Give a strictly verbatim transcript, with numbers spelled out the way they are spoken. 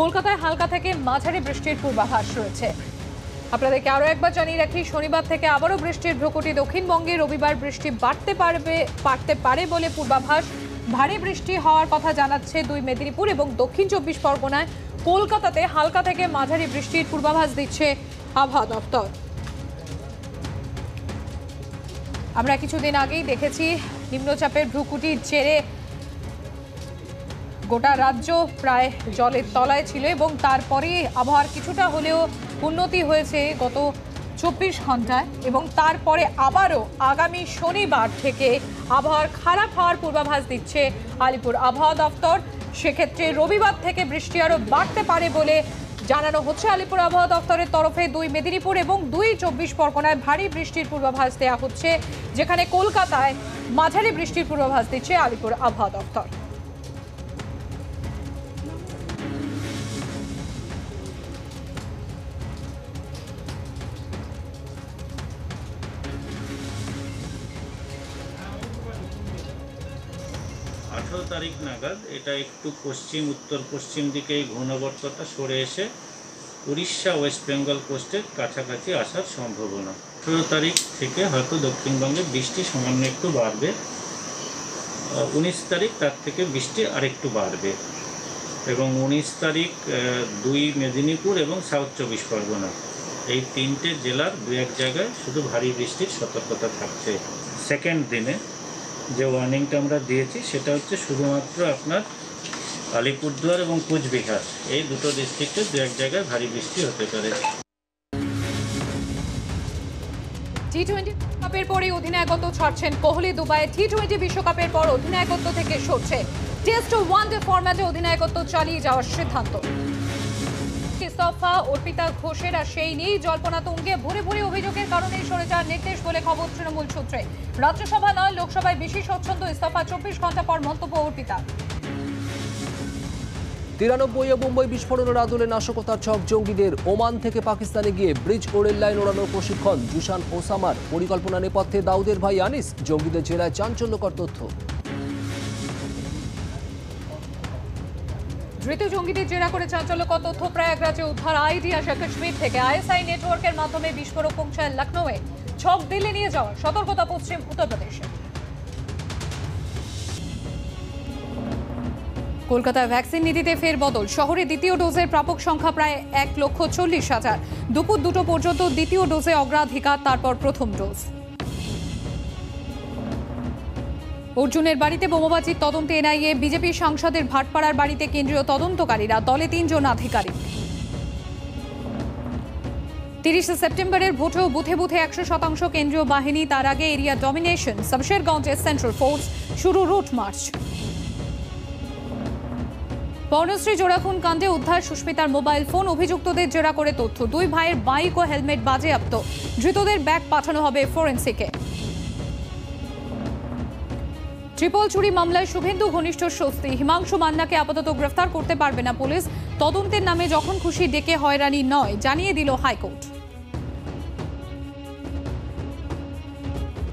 কলকাতায় হালকা থেকে মাঝারি বৃষ্টির পূর্বাভাস রয়েছে। আপনাদেরকে আরও একবার জানিয়ে রাখি, শনিবার থেকে আবারও বৃষ্টির ভ্রুকুটি দক্ষিণবঙ্গে। রবিবার বৃষ্টি বাড়তে পারবে বাড়তে পারে বলে পূর্বাভাস। ভারী বৃষ্টি হওয়ার কথা জানাচ্ছে দুই মেদিনীপুর এবং দক্ষিণ চব্বিশ পরগনায়। কলকাতাতে হালকা থেকে মাঝারি বৃষ্টির পূর্বাভাস দিচ্ছে আবহাওয়া দপ্তর। আমরা কিছুদিন আগেই দেখেছি নিম্নচাপের ভ্রুকুটির জেরে গোটা রাজ্য প্রায় জলের তলায় ছিল এবং তারপরে আবহাওয়ার কিছুটা হলেও উন্নতি হয়েছে গত চব্বিশ ঘন্টায় এবং তারপরে আবারও আগামী শনিবার থেকে আবহাওয়ার খারাপ হওয়ার পূর্বাভাস দিচ্ছে আলিপুর আবহাওয়া দপ্তর। সেক্ষেত্রে রবিবার থেকে বৃষ্টি আরও বাড়তে পারে বলে জানানো হচ্ছে আলিপুর আবহাওয়া দপ্তরের তরফে। দুই মেদিনীপুর এবং দুই চব্বিশ পরগনায় ভারী বৃষ্টির পূর্বাভাস দেওয়া হচ্ছে, যেখানে কলকাতায় মাঝারি বৃষ্টির পূর্বাভাস দিচ্ছে আলিপুর আবহাওয়া দপ্তর। আঠেরো তারিখ নাগাদ এটা একটু পশ্চিম উত্তর পশ্চিম দিকে এই ঘূর্ণাবর্তটা সরে এসে উড়িষ্যা ওয়েস্ট বেঙ্গল কোস্টের কাছাকাছি আসার সম্ভাবনা। আঠেরো তারিখ থেকে হয়তো দক্ষিণবঙ্গে বৃষ্টি সামান্য একটু বাড়বে। উনিশ তারিখ তার থেকে বৃষ্টি আরেকটু বাড়বে এবং উনিশ তারিখ দুই মেদিনীপুর এবং সাউথ চব্বিশ পরগনা এই তিনটে জেলার দু এক জায়গায় শুধু ভারী বৃষ্টির সতর্কতা থাকছে। সেকেন্ড দিনে যে ওয়ার্নিংটা আমরা দিয়েছি সেটা হচ্ছে শুধুমাত্র আপনার আলিপুরদুয়ার এবং কোচবিহার এই দুটো ডিস্ট্রিক্টে দু এক জায়গায় ভারী বৃষ্টি হতে পারে। টি টোয়েন্টি বিশ্বকাপের পরে অধিনায়কত্ব ছাড়ছেন কোহলি দুবাইয়ে। টি টোয়েন্টি বিশ্বকাপের পর অধিনায়কত্ব থেকে সরছে, টেস্ট ও ওয়ানডে ফরম্যাটে অধিনায়কত্ব চালিয়ে যাওয়ার সিদ্ধান্ত। ইস্তফা অর্পিতা ঘোষের, আর সেই নিয়েই জল্পনা তুঙ্গে। ভরে ভরে অভিযোগের কারণে সরে যাওয়ার নির্দেশ বলে খবর তৃণমূল সূত্রে। রাজ্যসভা নয় লোকসভায় বেশি স্বচ্ছন্দ ইস্তফা, চব্বিশ ঘন্টা পর মন্তব্য অর্পিতা। তিরানব্বই এ মুম্বই বিস্ফোরণের আদলে নাশকতার ছক জঙ্গিদের। ওমান থেকে পাকিস্তানে গিয়ে ব্রিজ ও রেল লাইন ওড়ানোর প্রশিক্ষণ জুসান ওসামার। পরিকল্পনা নেপথ্যে দাউদের ভাই আনিস। জঙ্গিদের জেলায় চাঞ্চল্যকর তথ্য। ধৃত জঙ্গিদের জেরা করে চাঞ্চল্যকর তথ্য। প্রয়াগরাজে উদ্ধার আইডি আসা কাশ্মীর থেকে। আইএসআই নেটওয়ার্কের মাধ্যমে বিস্ফোরক পৌঁছায় লখনৌয়ে। ছক দিল্লি নিয়ে যাওয়া, সতর্কতা পশ্চিম উত্তরপ্রদেশে। কলকাতায় ভ্যাকসিন নীতিতে ফের বদল। শহরে দ্বিতীয় ডোজের প্রাপক সংখ্যা প্রায় এক লক্ষ চল্লিশ হাজার। দুপুর দুটো পর্যন্ত দ্বিতীয় ডোজে অগ্রাধিকার, তারপর প্রথম ডোজ। অর্জুনের বাড়িতে বোমাবাজির তদন্তে এনআইএ। বিজেপি সাংসদের ভাটপাড়ার বাড়িতে কেন্দ্রীয় তদন্তকারীরা, দলে তিনজন আধিকারিক। তিরিশে সেপ্টেম্বরের ভোটেও বুথে বুথে একশো শতাংশ কেন্দ্রীয় বাহিনী, তার আগে এরিয়া ডমিনেশন। শমশেরগঞ্জের সেন্ট্রাল ফোর্স, শুরু রুট মার্চ। বর্ণশ্রী জোড়াখুন কাণ্ডে উদ্ধার সুস্মিতার মোবাইল ফোন। অভিযুক্তদের জেরা করে তথ্য। দুই ভাইয়ের বাইক ও হেলমেট বাজেয়াপ্ত। ধৃতদের ব্যাগ পাঠানো হবে ফরেন্সিকে। ট্রিপল চুরি মামলায় শুভেন্দু ঘনিষ্ঠ স্বস্তি। হিমাংশু মান্নাকে আপাতত গ্রেফতার করতে পারবে না পুলিশ। তদন্তের নামে যখন খুশি ডেকে হয়রানি নয়, জানিয়ে দিল হাইকোর্ট।